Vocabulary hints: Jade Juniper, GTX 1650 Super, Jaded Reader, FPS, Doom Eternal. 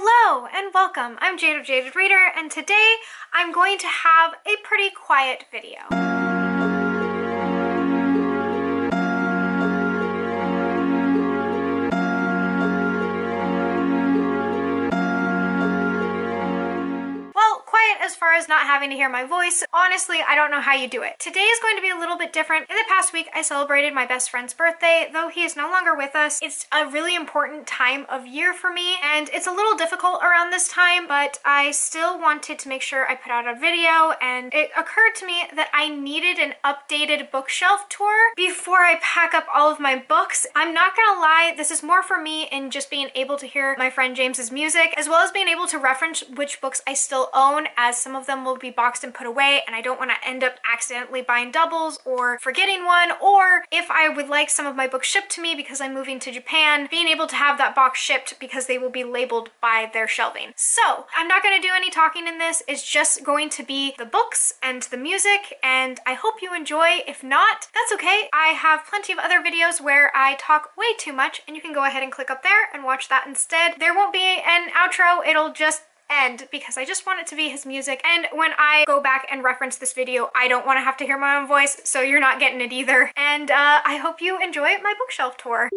Hello and welcome. I'm Jade of Jaded Reader, and today I'm going to have a pretty quiet video. Well, quiet as far as not having to hear my voice. Honestly, I don't know how you do it. Today is going to be a little bit different. In the past week, I celebrated my best friend's birthday, though he is no longer with us. It's a really important time of year for me, and it's a little difficult around this time, but I still wanted to make sure I put out a video, and it occurred to me that I needed an updated bookshelf tour before I pack up all of my books. I'm not gonna lie, this is more for me in just being able to hear my friend James's music, as well as being able to reference which books I still own, as some of them will be boxed and put away, and I don't want to end up accidentally buying doubles or forgetting one, or if I would like some of my books shipped to me because I'm moving to Japan, being able to have that box shipped because they will be labeled by their shelving. So I'm not going to do any talking in this. It's just going to be the books and the music, and I hope you enjoy. If not, that's okay. I have plenty of other videos where I talk way too much, and you can go ahead and click up there and watch that instead. There won't be an outro. It'll just end because I just want it to be his music, and when I go back and reference this video, I don't want to have to hear my own voice, so you're not getting it either. And I hope you enjoy my bookshelf tour.